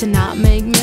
to not make me